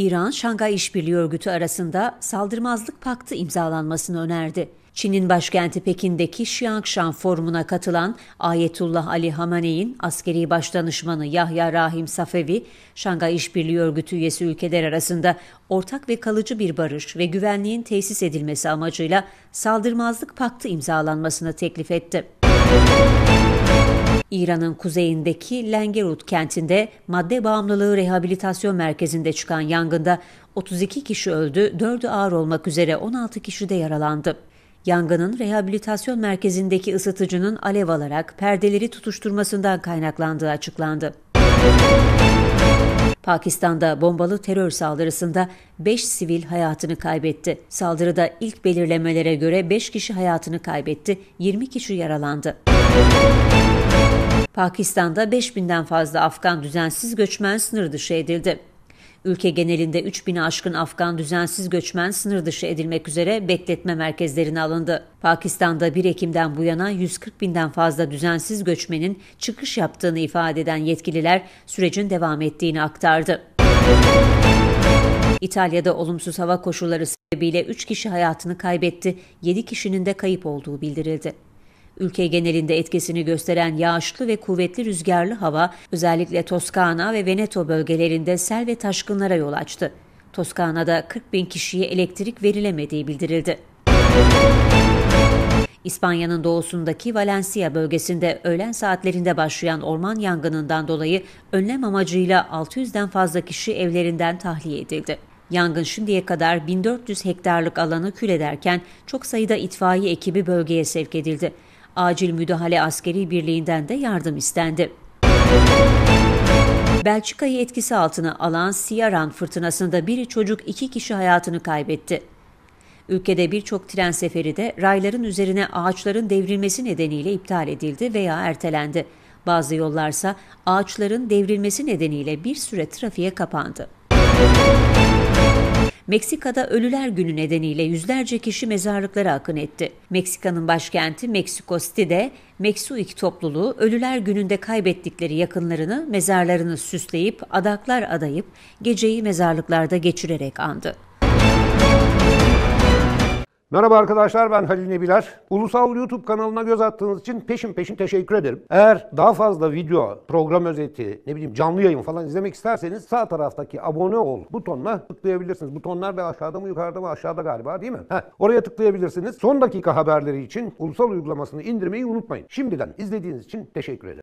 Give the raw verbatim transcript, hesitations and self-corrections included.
İran, Şangay İşbirliği Örgütü arasında saldırmazlık paktı imzalanmasını önerdi. Çin'in başkenti Pekin'deki Şiangshan Forumu'na katılan Ayetullah Ali Hamaney'in askeri başdanışmanı Yahya Rahim Safavi, Şangay İşbirliği Örgütü üyesi ülkeler arasında ortak ve kalıcı bir barış ve güvenliğin tesis edilmesi amacıyla saldırmazlık paktı imzalanmasını teklif etti. İran'ın kuzeyindeki Lengerud kentinde madde bağımlılığı rehabilitasyon merkezinde çıkan yangında otuz iki kişi öldü, dördü ağır olmak üzere on altı kişi de yaralandı. Yangının rehabilitasyon merkezindeki ısıtıcının alev alarak perdeleri tutuşturmasından kaynaklandığı açıklandı. Pakistan'da bombalı terör saldırısında beş sivil hayatını kaybetti. Saldırıda ilk belirlemelere göre beş kişi hayatını kaybetti, yirmi kişi yaralandı. Pakistan'da beş binden fazla Afgan düzensiz göçmen sınır dışı edildi. Ülke genelinde üç bini aşkın Afgan düzensiz göçmen sınır dışı edilmek üzere bekletme merkezlerine alındı. Pakistan'da bir Ekim'den bu yana yüz kırk binden fazla düzensiz göçmenin çıkış yaptığını ifade eden yetkililer sürecin devam ettiğini aktardı. İtalya'da olumsuz hava koşulları sebebiyle üç kişi hayatını kaybetti, yedi kişinin de kayıp olduğu bildirildi. Ülke genelinde etkisini gösteren yağışlı ve kuvvetli rüzgarlı hava özellikle Toskana ve Veneto bölgelerinde sel ve taşkınlara yol açtı. Toskana'da kırk bin kişiye elektrik verilemediği bildirildi. İspanya'nın doğusundaki Valencia bölgesinde öğlen saatlerinde başlayan orman yangınından dolayı önlem amacıyla altı yüzden fazla kişi evlerinden tahliye edildi. Yangın şimdiye kadar bin dört yüz hektarlık alanı kül ederken çok sayıda itfaiye ekibi bölgeye sevk edildi. Acil müdahale askeri birliğinden de yardım istendi. Belçika'yı etkisi altına alan Ciaran fırtınasında biri çocuk iki kişi hayatını kaybetti. Ülkede birçok tren seferi de rayların üzerine ağaçların devrilmesi nedeniyle iptal edildi veya ertelendi. Bazı yollarsa ağaçların devrilmesi nedeniyle bir süre trafiğe kapandı. Meksika'da Ölüler Günü nedeniyle yüzlerce kişi mezarlıklara akın etti. Meksika'nın başkenti Mexico City'de Mexuik topluluğu Ölüler Günü'nde kaybettikleri yakınlarını mezarlarını süsleyip adaklar adayıp geceyi mezarlıklarda geçirerek andı. Merhaba arkadaşlar, ben Halil Nebiler. Ulusal YouTube kanalına göz attığınız için peşin peşin teşekkür ederim. Eğer daha fazla video, program özeti, ne bileyim canlı yayın falan izlemek isterseniz sağ taraftaki abone ol butonuna tıklayabilirsiniz. Butonlar da aşağıda mı yukarıda mı aşağıda galiba değil mi? Heh, oraya tıklayabilirsiniz. Son dakika haberleri için ulusal uygulamasını indirmeyi unutmayın. Şimdiden izlediğiniz için teşekkür ederim.